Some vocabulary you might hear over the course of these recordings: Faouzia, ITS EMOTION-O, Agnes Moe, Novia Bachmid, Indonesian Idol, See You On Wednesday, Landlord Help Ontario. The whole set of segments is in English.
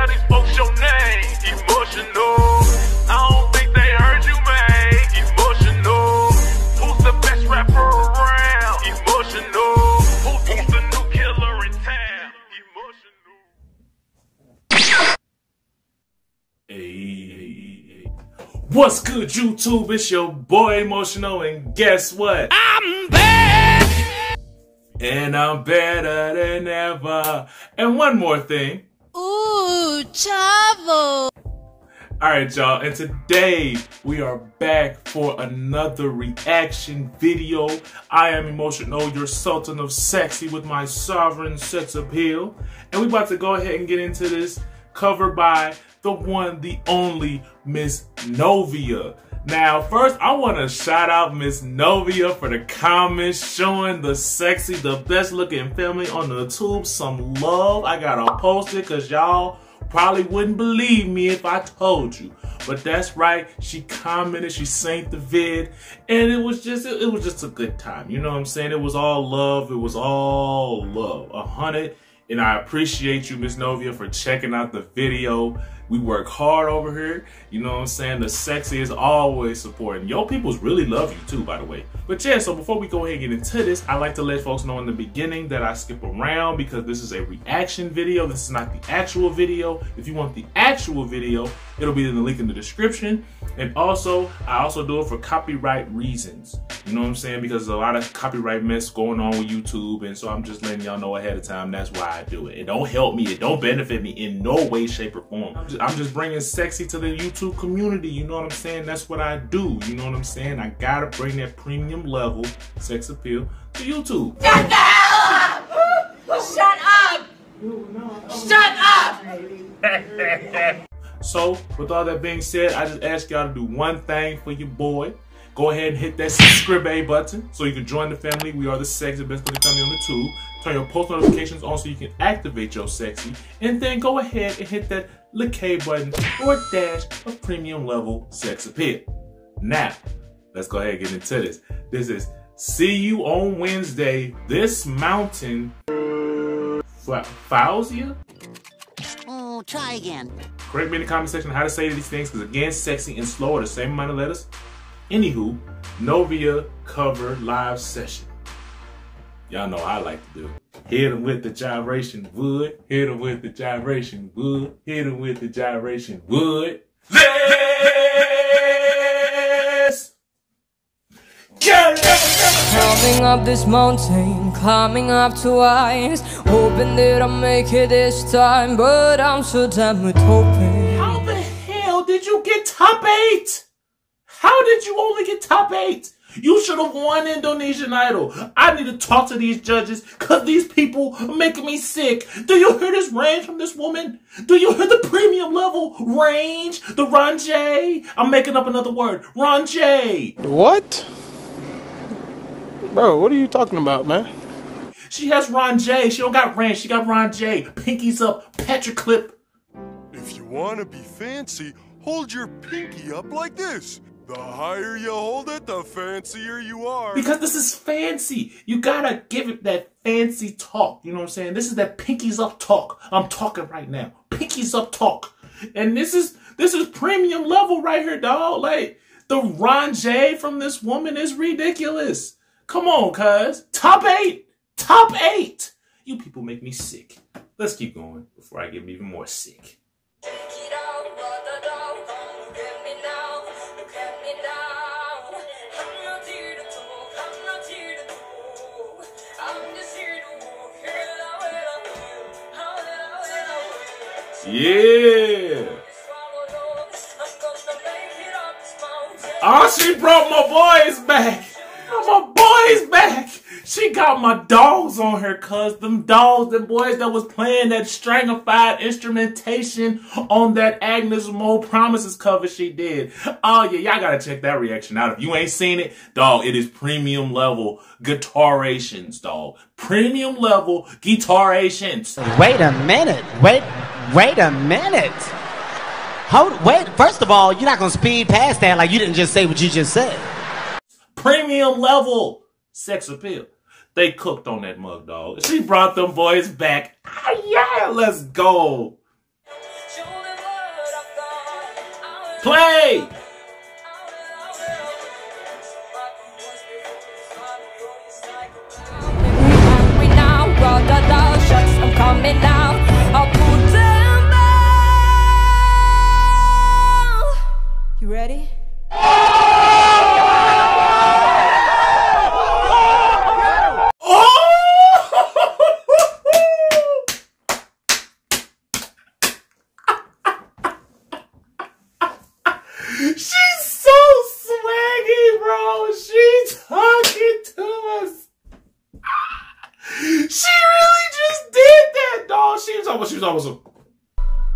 tell these folks your name. Emotional. I don't think they heard you, man. Emotional. Who's the best rapper around? Emotional. Who's the new killer in town? Emotional. Hey. What's good, YouTube? It's your boy Emotional, and guess what? I'm back! And I'm better than ever. And one more thing. Ooh, chavo! Alright y'all, and today we are back for another reaction video. I am Emotion-O, your Sultan of Sexy with my sovereign sex appeal. And we about to go ahead and get into this cover by the one, the only, Miss Novia. Now, first, I want to shout out Miss Novia for the comments showing the sexy, the best looking family on the tube some love. I gotta post it because y'all probably wouldn't believe me if I told you. But that's right, she commented, she synced the vid, and it was just a good time. You know what I'm saying? It was all love. It was all love. 100. And I appreciate you, Miss Novia, for checking out the video. We work hard over here. You know what I'm saying? The sexy is always supporting. Yo, peoples really love you too, by the way. But yeah, so before we go ahead and get into this, I like to let folks know in the beginning that I skip around because this is a reaction video. This is not the actual video. If you want the actual video, it'll be in the link in the description. And also, I also do it for copyright reasons. You know what I'm saying? Because there's a lot of copyright mess going on with YouTube, and so I'm just letting y'all know ahead of time that's why I do it. It don't help me. It don't benefit me in no way, shape, or form. I'm just bringing sexy to the YouTube community. You know what I'm saying? That's what I do. You know what I'm saying? I gotta bring that premium level sex appeal to YouTube. Shut the hell up! Shut up! Shut up! So, with all that being said, I just ask y'all to do one thing for your boy. Go ahead and hit that subscribe button so you can join the family. We are the sexy best looking family on the tube. Turn your post notifications on so you can activate your sexy. And then go ahead and hit that little K button for a dash of premium level sex appeal. Now, let's go ahead and get into this. This is See You on Wednesday, This Mountain, Faouzia? Oh, try again. Correct me in the comment section how to say these things, because again, sexy and slow are the same amount of letters. Anywho, Novia cover live session. Y'all know I like to do it. Hit him with the gyration wood. Hit him with the gyration wood. Hit him with the gyration wood. Let's get it! Climbing up this mountain, climbing up twice. Hoping that I make it this time, but I'm so damn hoping. How the hell did you get top 8? How did you only get top 8? You should have won Indonesian Idol. I need to talk to these judges because these people are making me sick. Do you hear this range from this woman? Do you hear the premium level range? The range? I'm making up another word. Range. What? Bro, what are you talking about, man? She has range. She don't got range. She got range. Pinkies up. Patrick clip. If you want to be fancy, hold your pinky up like this. The higher you hold it, the fancier you are. Because this is fancy. You gotta give it that fancy talk. You know what I'm saying? This is that pinkies up talk. I'm talking right now. Pinkies up talk. And this is premium level right here, dog. Like, the range from this woman is ridiculous. Come on, cuz. Top 8. Top 8. You people make me sick. Let's keep going before I get even more sick. Yeah. Oh, she brought my boys back. My boys back. She got my dogs on her, cuz. Them dogs, them boys that was playing that strangified instrumentation on that Agnes Moe Promises cover she did. Oh, yeah, y'all gotta check that reaction out. If you ain't seen it, dog, it is premium level guitarations, dog. Premium level guitarations. Wait a minute. Wait a minute. Wait, first of all, you're not gonna speed past that like you didn't just say what you just said. Premium level sex appeal. They cooked on that mug, dog. She brought them boys back. Ah, yeah, let's go. Play! You ready?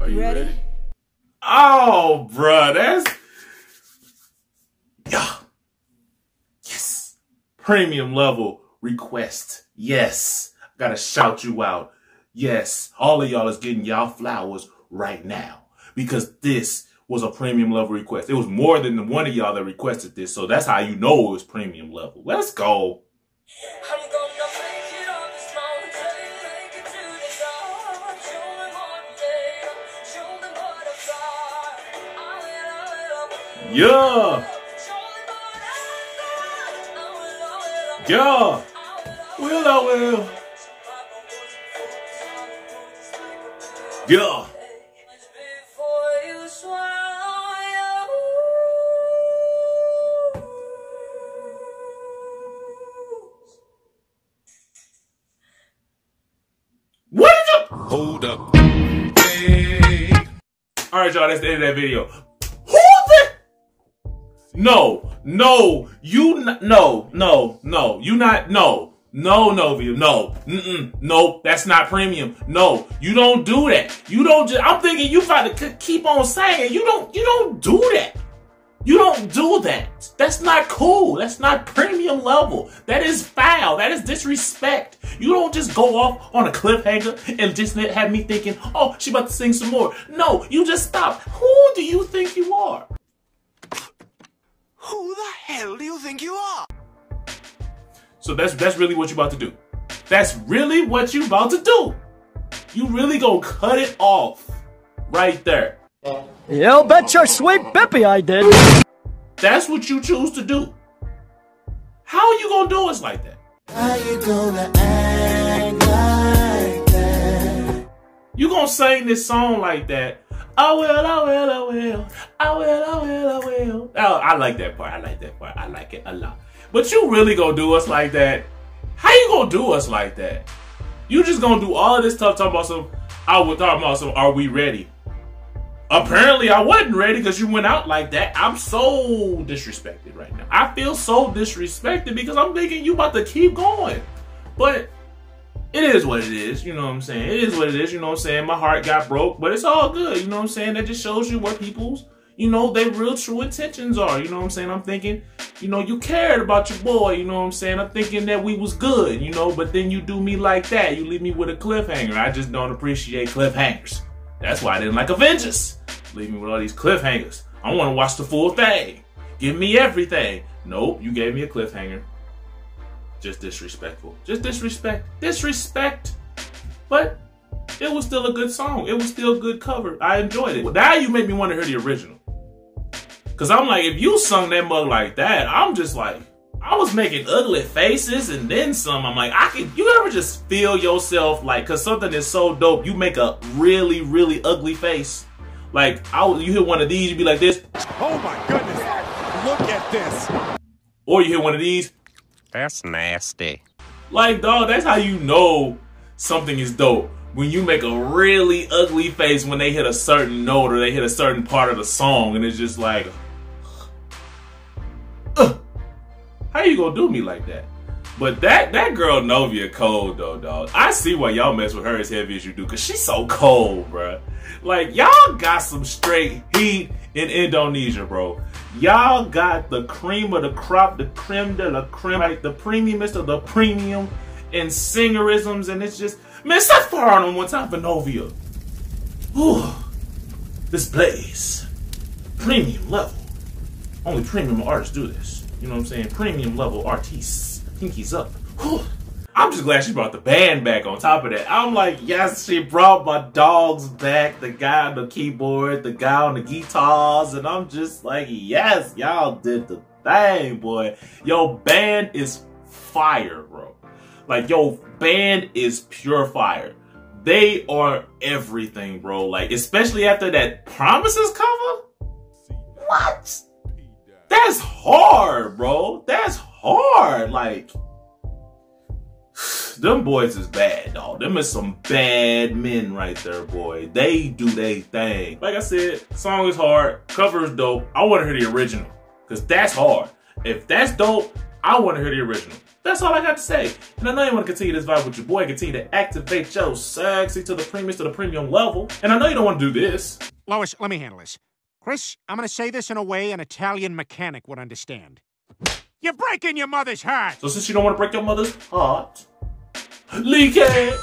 Are you ready? Oh, bruh, that's... Yeah. Yes. Premium level request. Yes. Gotta shout you out. Yes. All of y'all is getting y'all flowers right now because this was a premium level request. It was more than the one of y'all that requested this, so that's how you know it was premium level. Let's go. Yeah. Yeah. Will I will. Yeah. What is the hold up? All right, y'all, that's the end of that video. No, Novia, no, no, that's not premium. No, you don't do that. You don't just, I'm thinking you about to keep on saying, you don't do that. You don't do that. That's not cool. That's not premium level. That is foul. That is disrespect. You don't just go off on a cliffhanger and just have me thinking, oh, she about to sing some more. No, you just stop. Who do you think you are? Who the hell do you think you are? So that's really what you're about to do. That's really what you're about to do. You really gonna cut it off right there. You'll bet your sweet bippy I did. That's what you choose to do. How are you gonna do us like that? How you gonna act like that? You gonna sing this song like that? I will, I will, I will, I will, I will, I will. Oh, I like that part. I like that part. I like it a lot. But you really gonna do us like that? How you gonna do us like that? You just gonna do all of this stuff talking about some, I was talking about some, are we ready? Apparently I wasn't ready because you went out like that. I'm so disrespected right now. I feel so disrespected because I'm thinking you about to keep going. But it is what it is, you know what I'm saying? It is what it is, you know what I'm saying? My heart got broke, but it's all good, you know what I'm saying? That just shows you where people's, you know, their real true intentions are, you know what I'm saying? I'm thinking, you know, you cared about your boy, you know what I'm saying? I'm thinking that we was good, you know, but then you do me like that. You leave me with a cliffhanger. I just don't appreciate cliffhangers. That's why I didn't like Avengers. Leave me with all these cliffhangers. I want to watch the full thing. Give me everything. Nope, you gave me a cliffhanger. Just disrespectful. Just disrespect. Disrespect. But it was still a good song. It was still a good cover. I enjoyed it. Now you make me want to hear the original. Because I'm like, if you sung that mug like that, I'm just like, I was making ugly faces and then some. I'm like, I can, you ever just feel yourself like, because something is so dope, you make a really, really ugly face. Like, you hit one of these, you be like this. Oh my goodness. Look at this. Or you hit one of these. That's nasty. Like, dog, that's how you know something is dope. When you make a really ugly face when they hit a certain note or they hit a certain part of the song and it's just like, ugh. How you gonna do me like that? But that girl Novia cold though, dog. I see why y'all mess with her as heavy as you do, cause she's so cold, bruh. Like, y'all got some straight heat in Indonesia, bro. Y'all got the cream of the crop, the creme de la creme, like the premiumest of the premium and singerisms, and it's just, man, stop far on them one time for Novia. Ooh, this plays premium level. Only premium artists do this. You know what I'm saying? Premium level artists. Pinkies up. Ooh. I'm just glad she brought the band back on top of that. I'm like, yes, she brought my dogs back. The guy on the keyboard, the guy on the guitars. And I'm just like, yes, y'all did the thing, boy. Your band is fire, bro. Like, your band is pure fire. They are everything, bro. Like, especially after that Promises cover. What? That's hard, bro. That's hard. Like, them boys is bad, dog. Them is some bad men right there, boy. They do they thing. Like I said, song is hard, cover is dope. I want to hear the original, because that's hard. If that's dope, I want to hear the original. That's all I got to say. And I know you want to continue this vibe with your boy. Continue to activate your sexy to the premium level. And I know you don't want to do this. Lois, let me handle this. Chris, I'm going to say this in a way an Italian mechanic would understand. You're breaking your mother's heart. So since you don't want to break your mother's heart, leak it.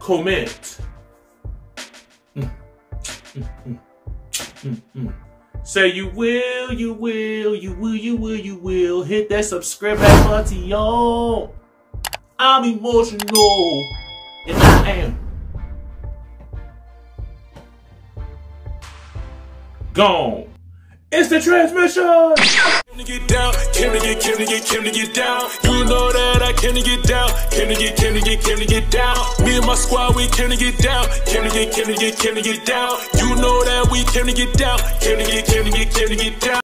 Comment. Say you will. Hit that subscribe button, y'all. I'm emotional. And I am gone. It's the transmission! Came to get down, came to get down. You know that I came to get down, came to get down. Me and my squad, we came to get down, came to get down. You know that we came to get down, came to get down.